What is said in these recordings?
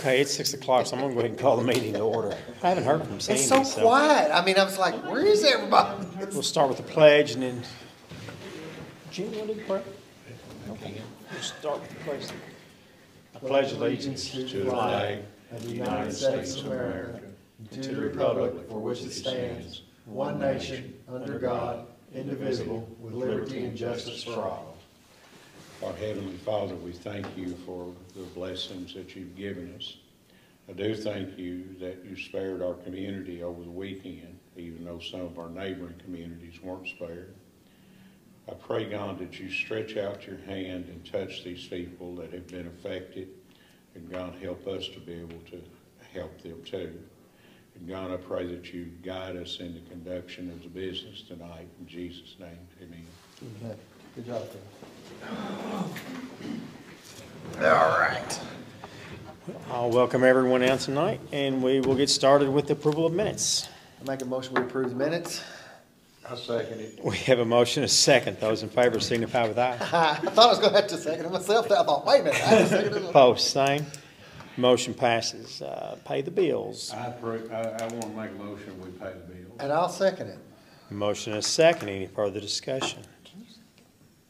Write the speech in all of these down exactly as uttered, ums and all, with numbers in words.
Okay, it's six o'clock, so I'm gonna go ahead and call the meeting to order. I haven't heard from Sandy. It's so quiet. So. I mean, I was like, where is everybody? We'll start with the pledge, and then Jim, want to do the prayer? Okay. We'll start with the pledge. I pledge allegiance to the flag of the United States of America, and to the republic for which it stands, one nation under God, indivisible, with liberty and justice for all. Our Heavenly Father, we thank you for the blessings that you've given us. I do thank you that you spared our community over the weekend, even though some of our neighboring communities weren't spared. I pray, God, that you stretch out your hand and touch these people that have been affected, and God, help us to be able to help them too. And God, I pray that you guide us in the conduction of the business tonight. In Jesus' name, amen. Okay. Good job, Tim. All right. I'll welcome everyone out tonight, and we will get started with the approval of minutes. I make a motion we approve the minutes. I second it. We have a motion, a second. Those in favor signify with aye. I thought I was going to have to second it myself. I thought, wait a minute. I second it. Post, same. Motion passes. Uh, pay the bills. I, approve, I, I want to make a motion we pay the bills. And I'll second it. Motion, a second. Any further discussion?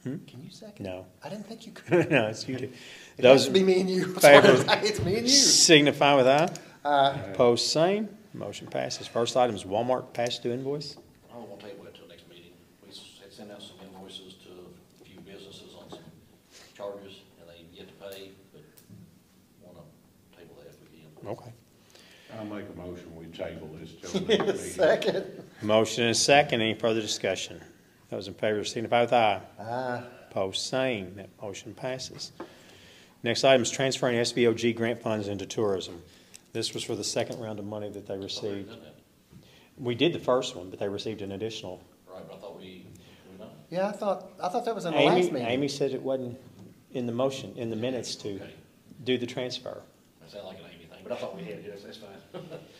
Hmm? Can you second? No. I didn't think you could. No, it's you. It has to be me and you. Favor, it's me and you. Signify with aye. Aye. Opposed, same. Motion passes. First item is Walmart past due invoice. I don't want to table it until next meeting. We sent out some invoices to a few businesses on some charges, and they yet to pay, but want to table that if we can. Okay. I'll make a motion. We table this till next meeting. Second. Motion and a second. Any further discussion? Those in favor signify with aye. Aye. Opposed, same. That motion passes. Next item is transferring S V O G grant funds into tourism. This was for the second round of money that they received. We did the first one, but they received an additional. Right, but I thought we, we not. Yeah, I thought I thought that was in the Amy, last meeting. Amy said it wasn't in the motion, in the minutes to okay. do the transfer. That sounds like an Amy thing, but I thought we had it. That's fine.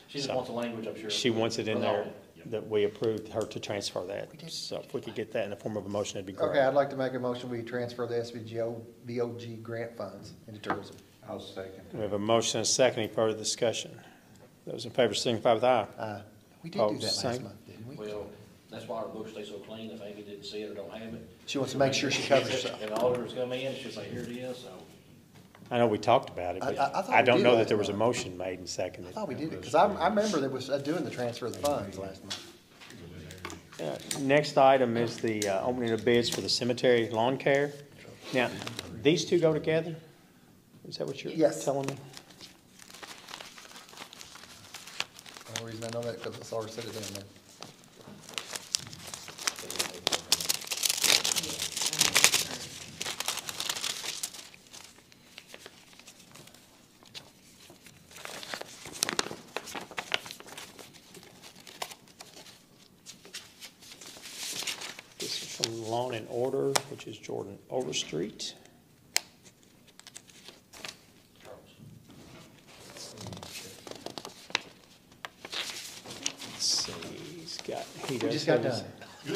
She just so, wants the language, I'm sure. She wants it in there. That we approved her to transfer that. So if we could get that in the form of a motion, that'd be great. Okay, I'd like to make a motion we transfer the S V O G grant funds into tourism. I'll second. We have a motion and a second. Any further discussion? Those in favor signify with aye. Aye. We did oh, do that last same. month, didn't we? Well, that's why our books stay so clean. If Amy didn't see it or don't have it, she wants to make sure she covers herself. And the auditors come in, she'll say, here it is. So. I know we talked about it, but I, I, I don't know that there was a motion made and seconded. I thought we did it, because I, I remember there was doing the transfer of the funds last month. Uh, next item is the uh, opening of bids for the cemetery lawn care. Now, these two go together? Is that what you're yes. telling me? The only reason I know that because I saw her sit it down there. Lawn and Order, which is Jordan Overstreet. Let's see, he's got. He does just got done.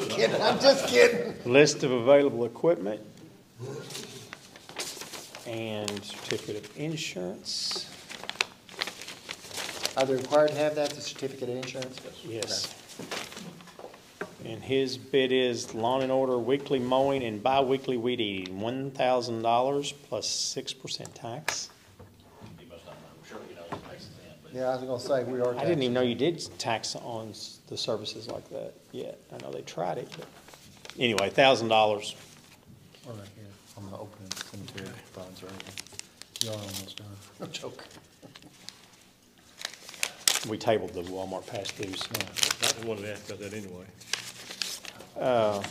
Kidding, I'm just kidding. List of available equipment and certificate of insurance. Are they required to have that, the certificate of insurance? Yes. Okay. And his bid is Lawn and Order weekly mowing and bi-weekly weed eating, one thousand dollars plus six percent tax. You must not know. I'm sure you know the taxes then, but yeah, I was going to say, we are taxed. I didn't even know you did tax on the services like that yet. I know they tried it, but anyway, one thousand dollars. Right here. I'm going to open the cemetery bonds right here. Y'all are almost done. No joke. We tabled the Walmart past dues. Yeah. That's the one that asked about that anyway. Uh,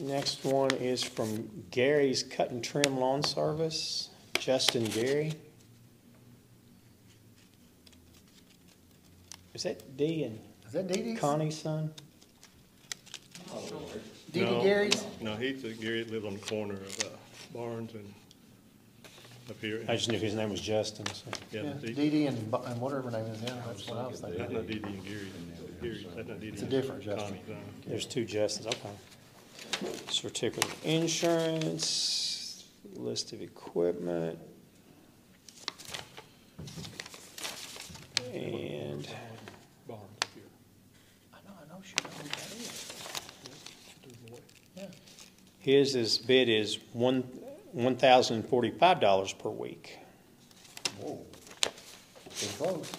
next one is from Gary's Cut and Trim Lawn Service, Justin Gary. Is that D and is that Dee Dee's? Connie's son? Oh, Dee Dee no, Gary's? No, he's a Gary that lives on the corner of uh, Barnes and up here. I just knew his name was Justin. So. Yeah, yeah. Dee Dee and, and whatever name is him. That's what I was thinking. I know Dee Dee and Gary. It's a different Justin. There's two Justins, okay. Certificate of insurance, list of equipment. And barn here. I know, I know, she knows what that is. Yeah. His is bid is one one thousand forty-five dollars per week. Whoa. Pretty close.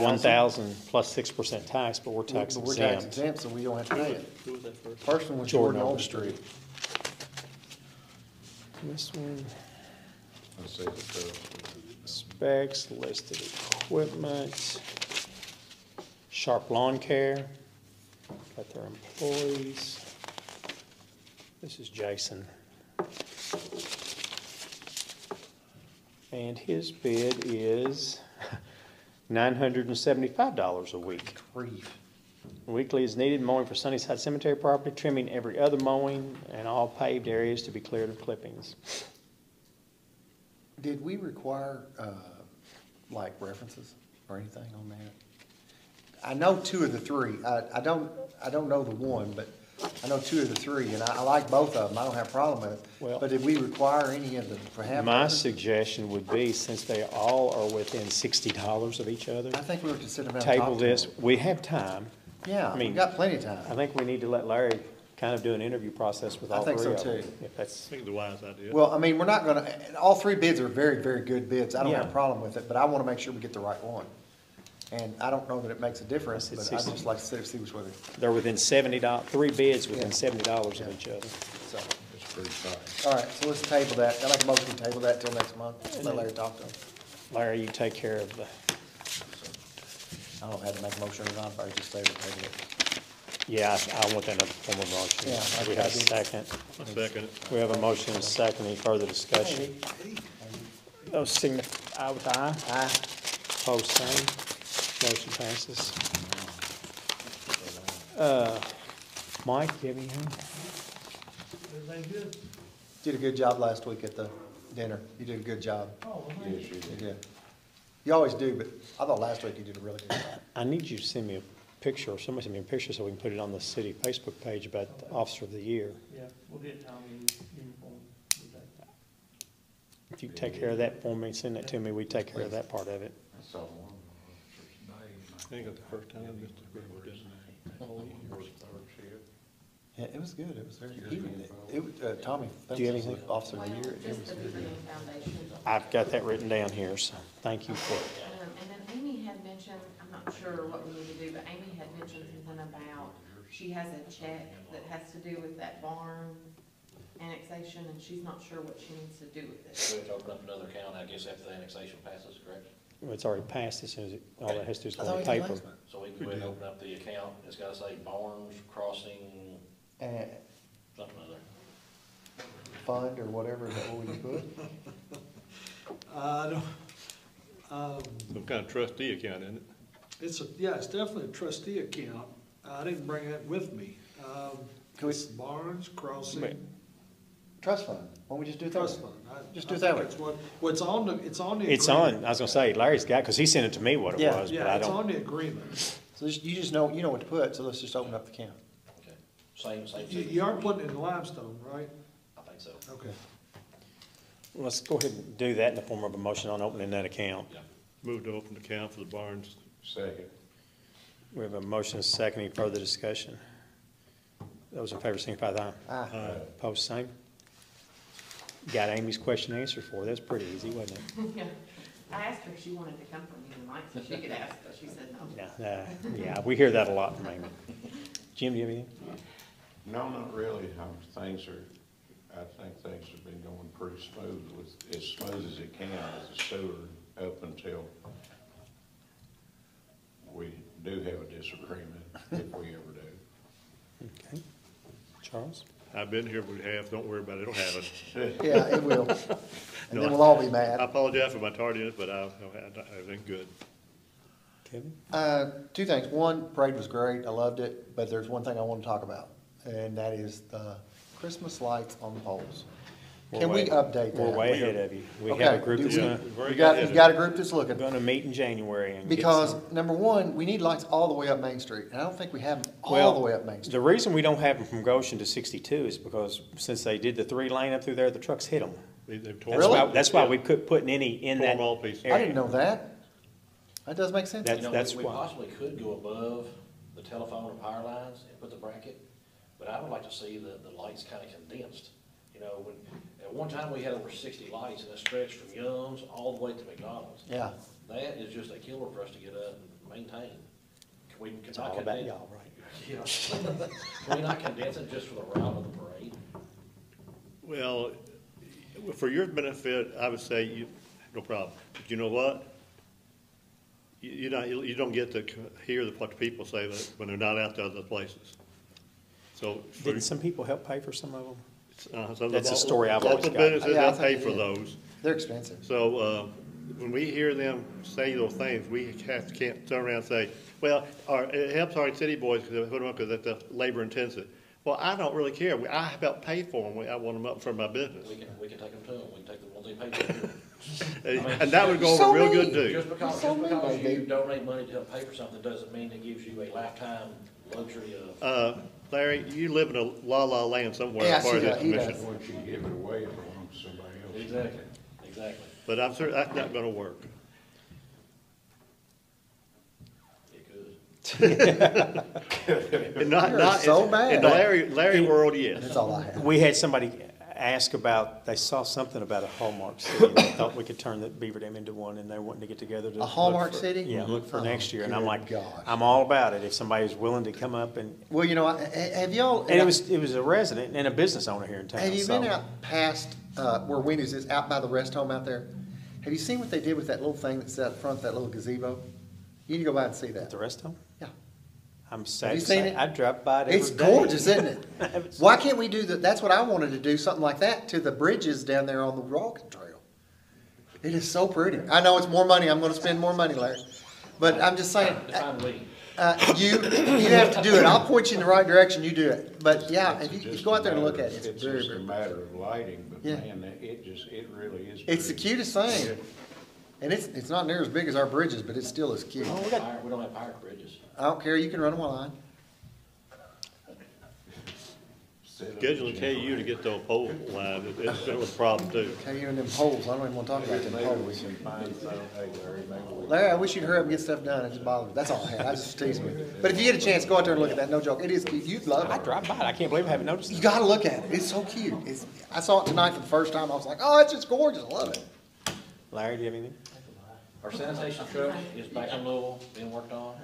one thousand plus six percent tax, but we're tax exempt. We're tax exempt, so we don't have to pay it. Who was that first? Person was Jordan Overstreet. This one. Specs, listed equipment, Sharp Lawn Care, got their employees. This is Jason. And his bid is nine hundred seventy-five dollars a week. Grief. Weekly is needed, mowing for Sunnyside Cemetery property, trimming every other mowing, and all paved areas to be cleared of clippings. Did we require, uh, like, references or anything on that? I know two of the three. I, I, don't, I don't know the one, but I know two of the three, and I, I like both of them. I don't have a problem with it. Well, but did we require any of them for having? My references? Suggestion would be, since they all are within sixty dollars of each other, I think we would consider them table this. Them. We have time. Yeah, I mean, we've got plenty of time. I think we need to let Larry kind of do an interview process with all three. I think three so too. If that's, I think the wise idea. Well, I mean, we're not going to. All three bids are very, very good bids. I don't yeah. have a problem with it, but I want to make sure we get the right one. And I don't know that it makes a difference, but sixty. I just like to see which way they're within seventy dollars. Three bids within yeah. seventy dollars yeah. of each other. So it's pretty tight. All right, so let's table that. I like a motion to table that till next month. And let Larry talk to him. Larry, you take care of the. I don't have to make a motion or not, but I just table it. Yeah, I, I want that other formal motion. Yeah, I we have a second. A second. We have a motion and a second. Any further discussion? Hey. Those signify out with aye. Aye. Post same. Motion passes. Uh, Mike, do you have anything? Everything good? Did a good job last week at the dinner. You did a good job. Oh, well, yes, you did. Yeah. You always do, but I thought last week you did a really good job. I need you to send me a picture, or somebody send me a picture so we can put it on the city Facebook page about okay. the Officer of the Year. Yeah, we'll get Tommy in uniform. If you take care of that for me, send that to me. We take care of that part of it. That's all one. I think it's the first time I've yeah, it was good. It was very good. It, it, uh, Tommy, do you have anything, Officer of the Year? It was good. I've got that written down here, so thank you for it. Um, and then Amy had mentioned, I'm not sure what we need to do, but Amy had mentioned something about she has a check that has to do with that barn annexation, and she's not sure what she needs to do with it. So we have to open up another account, I guess, after the annexation passes, correct? It's already passed as soon as it, all that has to do is go on paper. So we can go ahead and open up the account. It's got to say Barnes Crossing, uh, something other. Fund or whatever. Is that what we put? I don't. Um, Some kind of trustee account, isn't it? It's a, yeah, it's definitely a trustee account. I didn't bring that with me. Um, it's Barnes Crossing. Wait. Trust fund. Why don't we just do it that Trust way? Fund. I, just do I it that way. It's what, well, it's on the. It's on the. It's agreement. on. I was gonna say Larry's got because he sent it to me what it yeah, was. Yeah, but it's I don't, on the agreement. So this, you just know you know what to put. So let's just open up the account. Okay. Same same. You, you are putting it in limestone, right? I think so. Okay. Well, let's go ahead and do that in the form of a motion on opening that account. Yeah. Move to open the account for the Barnes. Second. We have a motion and a second. Any further discussion? Those in favor signify by aye. Aye. Aye. Post same. Got Amy's question answered for. That's pretty easy, wasn't it? Yeah. I asked her if she wanted to come from you tonight, so she could ask, but she said no. Yeah, uh, yeah, we hear that a lot from Amy. Jim, do you have anything? No, not really. Um, things are, I think things have been going pretty smooth, with, as smooth as it can as a sewer, up until we do have a disagreement, if we ever do. Okay. Charles? I've been here, we have. Don't worry about it. It'll happen. Yeah, it will. And no, then we'll all be mad. I apologize for my tardiness, but I, I, I've been good. Kevin? Uh, two things. One, parade was great. I loved it. But there's one thing I want to talk about, and that is the Christmas lights on poles. We're Can way, we update that? We're way ahead of you. We okay. have a group that's going to... You got a group that's looking. We're going to meet in January. And because, number one, we need lights all the way up Main Street. And I don't think we have them all well, the way up Main Street. The reason we don't have them from Goshen to sixty-two is because since they did the three lane up through there, the trucks hit them. They, they've torn that's really? Why, that's why yeah. we couldn't put any in torn that all piece. Area. I didn't know that. That does make sense. That, you know, that's we, why. We possibly could go above the telephone and power lines and put the bracket, but I would like to see the, the lights kind of condensed. You know, when at one time we had over sixty lights and that stretched from Young's all the way to McDonald's. Yeah. That is just a killer for us to get up and maintain. Can we can it's not all about y'all, right? Yeah. Can we not condense it just for the route of the parade? Well, for your benefit, I would say you no problem. But you know what? You, you know, you don't get to hear what the people say when they're not out to other places. So didn't some people help pay for some of them? Uh, so That's the, a story I've always got. Businesses yeah, pay for those. They're expensive. So uh, when we hear them say those things, we have to, can't turn around and say, well, our, it helps our city boys because that's labor intensive. Well, I don't really care. I about pay for them. I want them up for my business. We can, we can take them to them. We can take them once they pay for them. And, I mean, and that would go over so real mean. Good, too. Just because, so just because mean, you baby. donate money to help pay for something doesn't mean it gives you a lifetime luxury of... Uh, Larry, you live in a la-la land somewhere yeah, as far as that commission. I want you to give it away if it belongs to somebody else. Exactly, exactly. But I'm sure that's not going to work. It could. not, not, so in, bad. In Larry, Larry it, world, yes. That's all I have. We had somebody ask about, they saw something about a Hallmark City. They thought we could turn the Beaver Dam into one, and they were wanting to get together to a Hallmark for, City? Yeah, look for oh, next year. And I'm like, gosh. I'm all about it if somebody's willing to come up and... Well, you know, I, have y'all... And, and I, it was it was a resident and a business owner here in town. Have you so. been out past uh, where Wendy's is, out by the rest home out there? Have you seen what they did with that little thing that's out front, that little gazebo? You need to go by and see that. At the rest home? Yeah. I'm sad. Have you seen it? I drive by it every It's gorgeous, day. Isn't it? Why can't we do that? That's what I wanted to do, something like that, to the bridges down there on the walking trail. It is so pretty. I know it's more money. I'm going to spend more money, Larry. But I'm just saying, uh, uh, you you have to do it. I'll point you in the right direction. You do it. But yeah, if you, you go out there and look at it. It's, it's very, just a matter of lighting, but yeah. man, it just it really is. It's pretty. The cutest thing, yeah. And it's it's not near as big as our bridges, but it's still as cute. Oh, we, got, fire, we don't have fire bridges. I don't care. You can run them online. Scheduling K U to get to a pole line, it, it's been a problem too. K U and them poles, I don't even want to talk about them poles. Larry, I wish you'd hurry up and get stuff done. It just bothers me. That's all I had. I just tease me. But if you get a chance, go out there and look at that. No joke. It is. You'd love it. I drive by it. I can't believe I haven't noticed it. You got to look at it. It's so cute. It's, I saw it tonight for the first time. I was like, oh, it's just gorgeous. I love it. Larry, do you have anything? Our sanitation truck is back in Louisville, being worked on.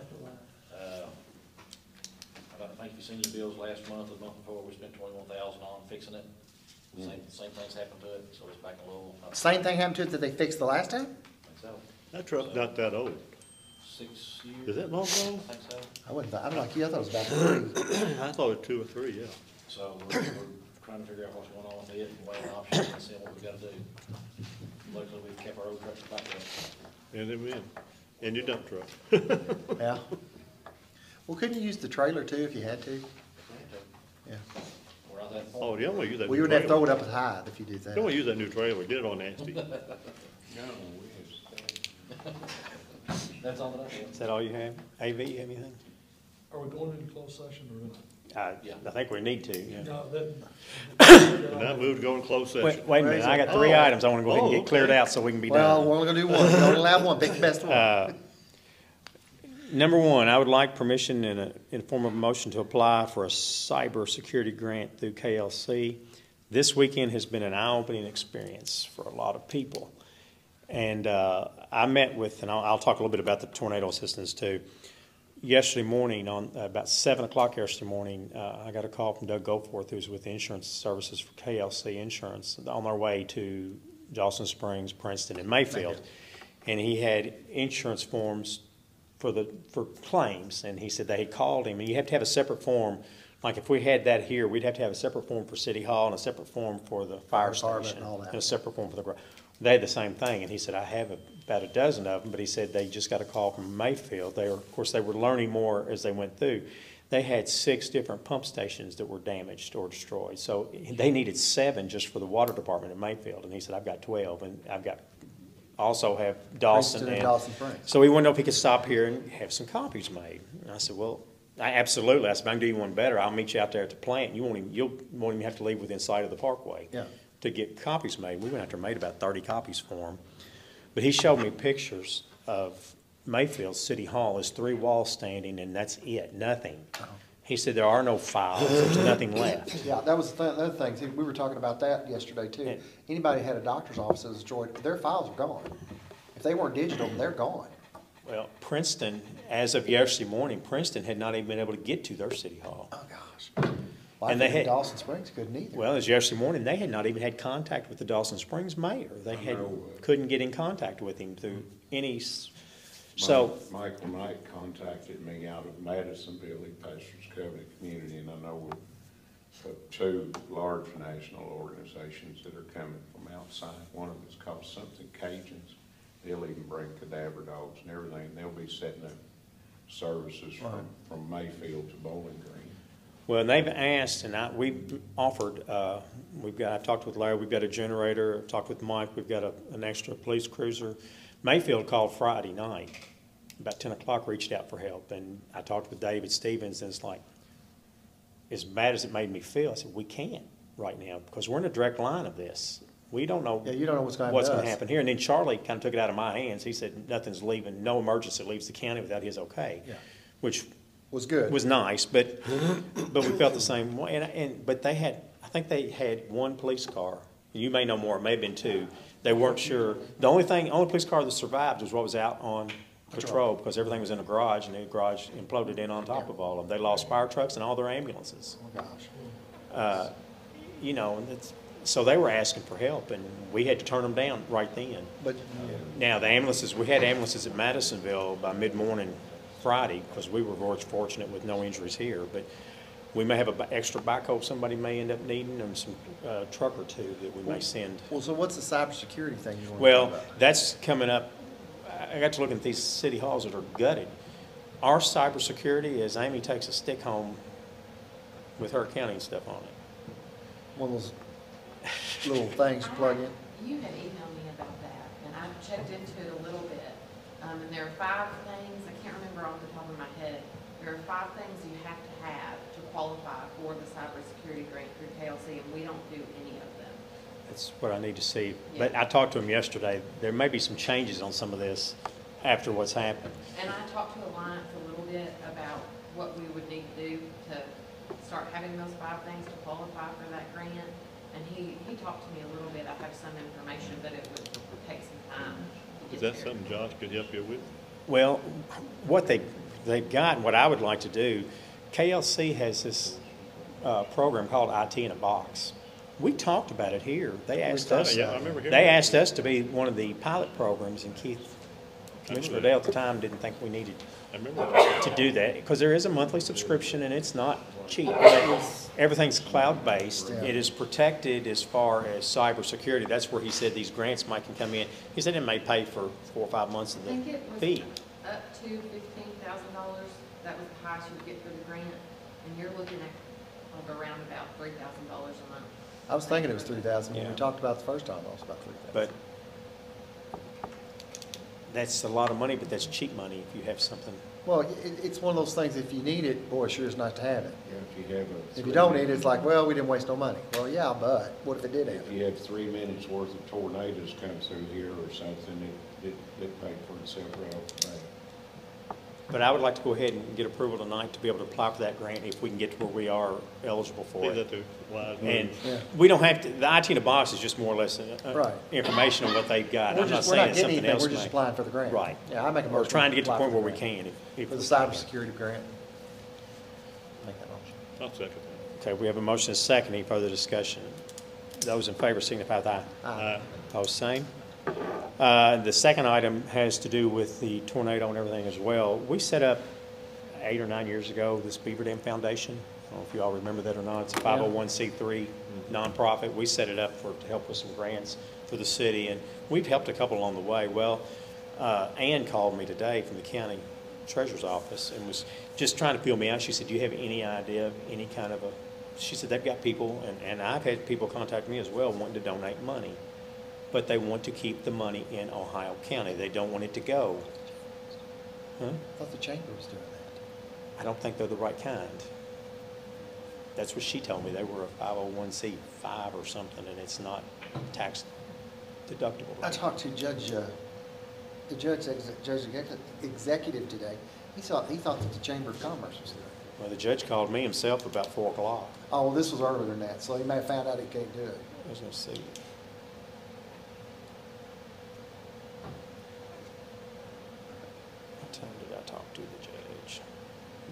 I think you've seen the bills last month, the month before, we spent twenty-one thousand dollars on fixing it. Mm. Same, same thing's happened to it, so it's back a little. Same thing happened to it that they fixed the last time? I think so. That truck's so, not that old. Six years. Is that long ago? I think so. I wouldn't, I'm like you, I thought it was about three. I thought it was two or three, yeah. So we're, we're trying to figure out what's going on with it and weighing options and seeing what we've got to do. Luckily, we've kept our old trucks back there. And then we in. And your dump truck. Yeah. Well, couldn't you use the trailer, too, if you had to? Yeah. Oh, yeah, I'm going to use that well, new trailer. Well, you would have to throw it up as high if you did that. Don't want to use that new trailer. Get it on nasty. No, we have That's all that I have. Is that all you have? A V, you have anything? Are we going into closed session or not? Uh, yeah. I think we need to. Yeah. No, that, and I moved to go in closed session. Wait, wait a minute. I got three oh. items I want to go ahead and get oh, okay. cleared out so we can be well, done. Well, we're only going to do one. We only allow one. Big best one. Uh, Number one, I would like permission in a in form of a motion to apply for a cybersecurity grant through K L C. This weekend has been an eye-opening experience for a lot of people. And uh, I met with, and I'll, I'll talk a little bit about the tornado assistance too. Yesterday morning, on uh, about seven o'clock yesterday morning, uh, I got a call from Doug Goldforth, who's with insurance services for K L C Insurance, on their way to Dawson Springs, Princeton, and Mayfield. And he had insurance forms for the for claims, and he said they had called him, and you have to have a separate form. Like if we had that here, we'd have to have a separate form for City Hall and a separate form for the fire station and, all that. and a separate form for the garage. They had the same thing, and he said I have a, about a dozen of them, but he said they just got a call from Mayfield. They were, of course, they were learning more as they went through. they had six different pump stations that were damaged or destroyed. So they needed seven just for the water department in Mayfield. And he said, I've got twelve, and I've got also have Dawson. Princeton and Dawson Springs. So he wanted to know if he could stop here and have some copies made. And I said, well, I, absolutely. I said, I can do you one better. I'll meet you out there at the plant. You won't even, you'll, won't even have to leave within sight of the parkway yeah. to get copies made. We went out there and made about thirty copies for him. But he showed me pictures of Mayfield City Hall is three walls standing, and that's it, nothing. Uh-huh. He said there are no files, there's nothing left. Yeah, that was the th other thing. See, we were talking about that yesterday, too. And anybody who had a doctor's office that was destroyed, their files are gone. If they weren't digital, they're gone. Well, Princeton, as of yesterday morning, Princeton had not even been able to get to their City Hall. Oh, gosh. Well, and they had, Dawson Springs couldn't either. Well, as yesterday morning, they had not even had contact with the Dawson Springs mayor. They had, couldn't get in contact with him through any... So Michael Knight contacted me out of Madisonville. He pastors Covenant Community, and I know we're two large national organizations that are coming from outside. One of them is called Something Cajuns. They'll even bring cadaver dogs and everything. They'll be setting up services from, from Mayfield to Bowling Green. Well, and they've asked, and I, we've offered, uh, we've got, I talked with Larry, we've got a generator, I've talked with Mike, we've got a, an extra police cruiser. Mayfield called Friday night, about ten o'clock, reached out for help, and I talked with David Stevens, and it's like, as bad as it made me feel, I said, we can't right now, because we're in a direct line of this. We don't know, yeah, you don't know what's going what's to happen here. And then Charlie kind of took it out of my hands. He said, nothing's leaving, no emergency leaves the county without his okay, yeah. which was good, was nice, but but we felt the same way. And, and But they had, I think they had one police car. You may know more, it may have been two. They weren't sure. The only thing, only police car that survived was what was out on patrol, patrol because everything was in a garage, and the garage imploded in on top of all of them. They lost fire trucks and all their ambulances. Oh, gosh. Uh, you know, and it's, so they were asking for help, and we had to turn them down right then. But yeah. Now, the ambulances, we had ambulances at Madisonville by mid-morning Friday because we were fortunate with no injuries here. But we may have an extra backhoe somebody may end up needing, and some uh, truck or two that we may send. Well, so what's the cybersecurity thing you want well, to talk about? Well, that's coming up. I got to look at these city halls that are gutted. Our cybersecurity is Amy takes a stick home with her accounting stuff on it. One of those little things you plug in. You had emailed me about that, and I've checked into it a little bit. Um, and there are five things, I can't remember off the top of my head, there are five things you have to have qualify for the cybersecurity grant through K L C, and we don't do any of them. That's what I need to see. Yeah. But I talked to him yesterday. There may be some changes on some of this after what's happened. And I talked to Alliance a little bit about what we would need to do to start having those five things to qualify for that grant. And he, he talked to me a little bit. I have some information, but it would take some time. Is that there. Something Josh could help you with? Well, what they, they've got, what I would like to do, K L C has this uh, program called I T in a Box. We talked about it here. They asked us. Yeah, I remember hearing they asked us to be one of the pilot programs, and Keith, Commissioner Dale at the time, didn't think we needed I remember to do that because there is a monthly subscription, and it's not cheap. Everything's cloud-based. Yeah. It is protected as far as cybersecurity. That's where he said these grants might can come in. He said it may pay for four or five months of the I think it was fee. Up to fifteen thousand dollars. That was the highest you would get for the grant, and you're looking at like around about three thousand dollars a month. I was thinking it was three thousand dollars when yeah. we talked about the first time. It was about three thousand dollars. But that's a lot of money, but that's cheap money if you have something. Well, it, it's one of those things, if you need it, boy, sure is nice to have it. Yeah, if you have a if you don't need it, it's like, well, we didn't waste no money. Well, yeah, but what if it did happen? If you have three minutes worth of tornadoes come through here or something, it, it, it paid for itself right off the bat. But I would like to go ahead and get approval tonight to be able to apply for that grant if we can get to where we are eligible for it. And yeah. we don't have to, the I T in a Box is just more or less a, a right. information on what they've got. We're I'm just, not saying not something anything. else. We're just may. applying for the grant. Right. Yeah, I make a motion. We're trying to get to the point where we can. If, if for the cybersecurity grant. Make that motion. I'll second that. Okay, we have a motion and a second. Any further discussion? Those in favor signify with aye. Aye. Aye. Opposed, same. Uh, the second item has to do with the tornado and everything as well. We set up eight or nine years ago this Beaver Dam Foundation. I don't know if you all remember that or not. It's a five oh one c three nonprofit. We set it up for to help with some grants for the city, and we've helped a couple along the way. Well, uh, Ann called me today from the county treasurer's office and was just trying to feel me out. She said, do you have any idea of any kind of a, she said, they've got people, and, and I've had people contact me as well wanting to donate money, but they want to keep the money in Ohio County. They don't want it to go. Huh? I thought the chamber was doing that. I don't think they're the right kind. That's what she told me. They were a five oh one c five or something, and it's not tax deductible. Right? I talked to Judge, uh, the judge, ex judge executive today. He thought he thought that the Chamber of Commerce was there. Well, the judge called me himself about four o'clock. Oh, well, this was earlier than that, so he may have found out he can't do it. I was going to see. What time did I talk to the judge?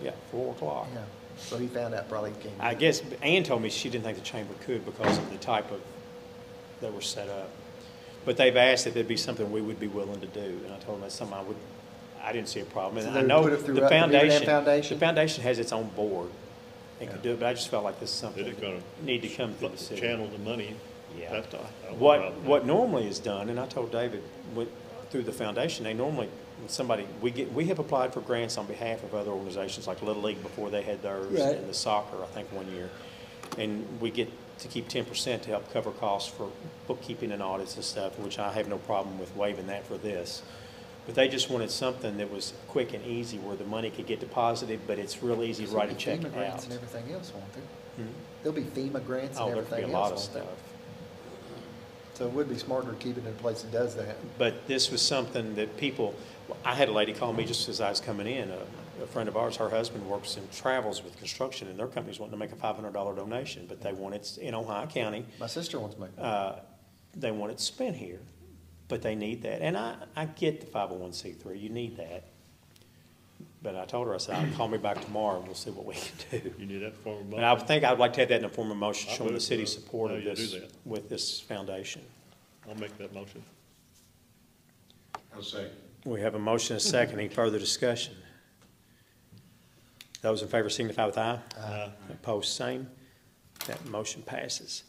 Yeah, four o'clock. Yeah. So he found out probably came. I guess Ann told me she didn't think the chamber could because of the type of that were set up. But they've asked if there'd be something we would be willing to do, and I told them that's something I would. I didn't see a problem. And so I know the foundation, the foundation. The foundation has its own board and yeah. could do it. But I just felt like this is something that gonna need to come through the city. Channel the money. Yeah. That's not, what what normally is done, and I told David with, through the foundation, they normally. Somebody we get we have applied for grants on behalf of other organizations like Little League before they had theirs, right. And the soccer I think one year, and we get to keep ten percent to help cover costs for bookkeeping and audits and stuff, which I have no problem with waiving that for this, but they just wanted something that was quick and easy where the money could get deposited, but it's real easy to write a check out. And everything else, won't there? Hmm? There'll be FEMA grants oh, and everything there'll be a lot else, of stuff. So it would be smarter to keep it in a place that does that. But this was something that people, I had a lady call me just as I was coming in, a, a friend of ours, her husband works and travels with construction, and their company's wanting to make a five hundred dollar donation, but they want it in Ohio County. My sister wants to make that. Uh, they want it spent here, but they need that. And I, I get the five oh one c three, you need that. But I told her, I said, I'll call me back tomorrow and we'll see what we can do. You need that form of motion? And I would think I'd like to have that in a form of motion showing the city's support of this with this foundation. I'll make that motion. I'll say. We have a motion and a second. Any further discussion? Those in favor signify with aye. Aye. Opposed, same. That motion passes.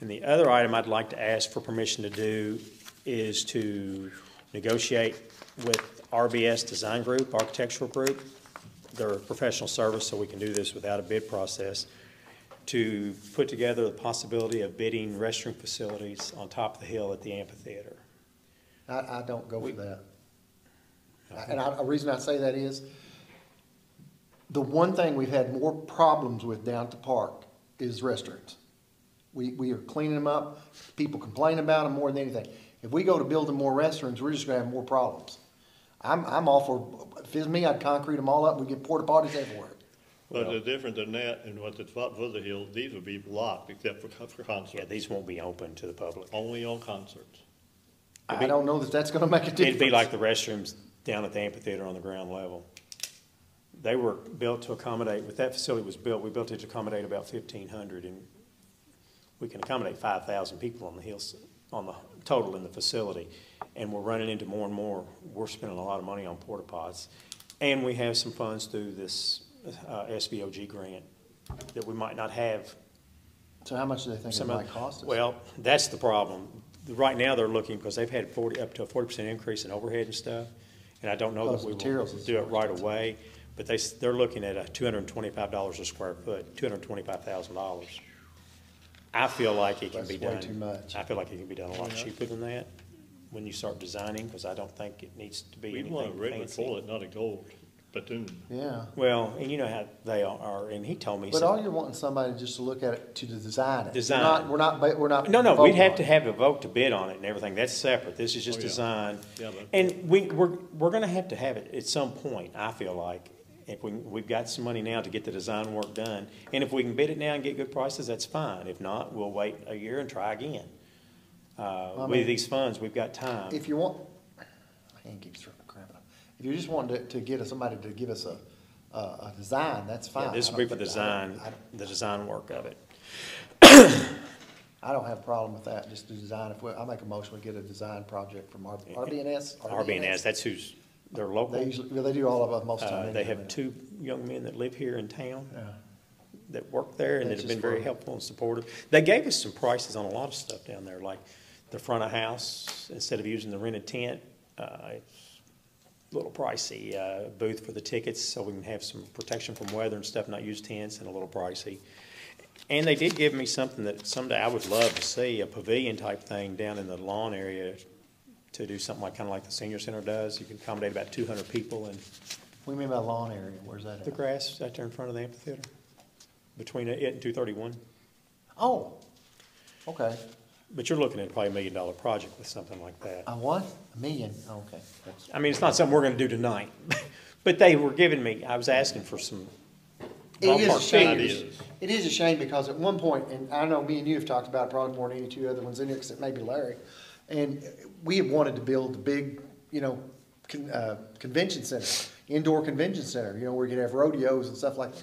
And the other item I'd like to ask for permission to do is to negotiate with R B S Design Group, Architectural Group, they're a professional service, so we can do this without a bid process, to put together the possibility of bidding restroom facilities on top of the hill at the amphitheater. I, I don't go with that. I and I, a reason I say that is, the one thing we've had more problems with down at the park is restrooms. We, we are cleaning them up, people complain about them more than anything. If we go to building more restrooms, we're just going to have more problems. I'm, I'm all for, if it's me, I'd concrete them all up. We get porta potties everywhere. But well, the difference than that and what's at the top of the hill, these would be locked except for, for concerts. Yeah, these won't be open to the public. Only on concerts. It'd I be, don't know that that's going to make a difference. It'd be like the restrooms down at the amphitheater on the ground level. They were built to accommodate, when that facility was built, we built it to accommodate about fifteen hundred, and we can accommodate five thousand people on the hill, on the total in the facility. And we're running into more and more. We're spending a lot of money on porta pots, and we have some funds through this uh, S V O G grant that we might not have. So how much do they think some it might cost us? Well, that's the problem. Right now they're looking because they've had forty up to a forty percent increase in overhead and stuff, and I don't know that we will do it right away. But they they're looking at a two hundred twenty-five dollars a square foot, two hundred twenty-five thousand dollars. I feel like it can be done. That's way too much. I feel like it can be done a lot cheaper than that. When you start designing, because I don't think it needs to be we anything fancy. We want a regular toilet, not a gold platoon. Yeah. Well, and you know how they are, and he told me. But all you're wanting somebody just to look at it, to design it. Design. We're not, we're not, we're not. No, no, we'd have to have a vote to bid on it and everything. That's separate. This is just oh, yeah. design. Yeah, and we, we're, we're going to have to have it at some point, I feel like. If we, we've got some money now to get the design work done. And if we can bid it now and get good prices, that's fine. If not, we'll wait a year and try again. Uh, I mean, with these funds, we've got time. If you want, I can't keep cramping up. If you just want to, to get somebody to give us a, a, a design, that's fine. Yeah, this would be for design, I don't, I don't, the design work of it. I don't have a problem with that. Just to design. If we, I make a motion, we get a design project from R B N S. R B N S. That's who's they're local. They usually well, they do all of us most of them. Uh, they have two young men that live here in town. Yeah. That work there and that have been very helpful and supportive. They gave us some prices on a lot of stuff down there, like the front of house, instead of using the rented tent, uh, little pricey uh, booth for the tickets, so we can have some protection from weather and stuff, not use tents, and a little pricey. And they did give me something that someday I would love to see, a pavilion type thing down in the lawn area to do something like kind of like the senior center does. You can accommodate about two hundred people. And what do you mean by lawn area? Where's that at? The grass out there in front of the amphitheater, between it and two thirty-one. Oh, okay. But you're looking at probably a million dollar project with something like that. A what? A million? Oh, okay. That's I mean, it's not something we're going to do tonight. But they were giving me, I was asking for some It is a shame. Ideas. It is a shame because at one point, and I know me and you have talked about it probably more than any two other ones in here, except maybe Larry, and we have wanted to build the big, you know, con, uh, convention center, indoor convention center, you know, where you could have rodeos and stuff like that.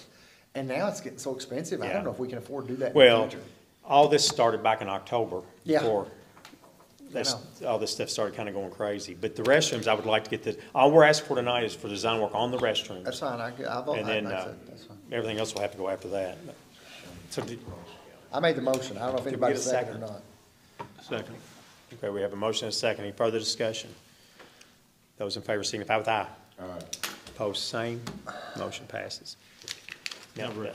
And now it's getting so expensive. Yeah. I don't know if we can afford to do that. Well, in the future. All this started back in October. Yeah. Before this, all this stuff started kind of going crazy. But the restrooms, I would like to get the. All we're asking for tonight is for design work on the restrooms. That's fine. I, I've and then uh, that's fine. Everything else will have to go after that. So did, I made the motion. I don't know if anybody's second or not. Second. Okay, we have a motion and a second. Any further discussion? Those in favor signify with aye. All right. Opposed, same. Motion passes. Now we're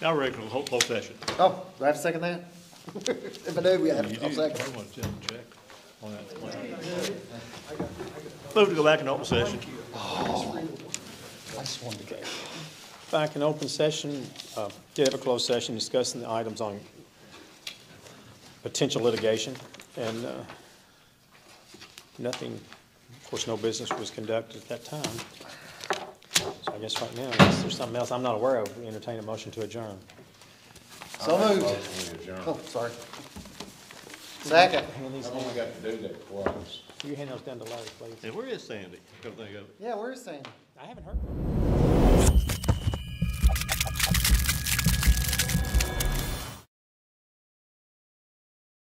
now we're in whole whole session. Oh, do I have to second that? If I do, we have to second. I want to check on that. Move to go back in open session. Oh, I just wanted to go back in open session. Uh, did have a closed session discussing the items on potential litigation, and uh, nothing. Of course, no business was conducted at that time. So I guess right now, unless there's something else I'm not aware of, we entertain a motion to adjourn. So moved. Oh, sorry. Second. I've only got to do that twice. You hand those down to Larry, please. And where is Sandy? Come think of it. Yeah, where is Sandy? I haven't heard from him.